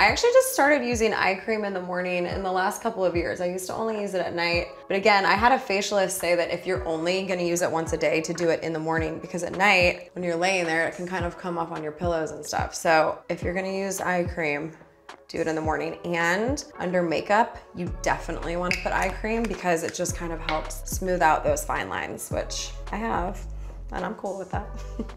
I actually just started using eye cream in the morning in the last couple of years. I used to only use it at night. But again, I had a facialist say that if you're only gonna use it once a day, to do it in the morning, because at night, when you're laying there, it can kind of come up on your pillows and stuff. So if you're gonna use eye cream, do it in the morning. And under makeup, you definitely want to put eye cream because it just kind of helps smooth out those fine lines, which I have, and I'm cool with that.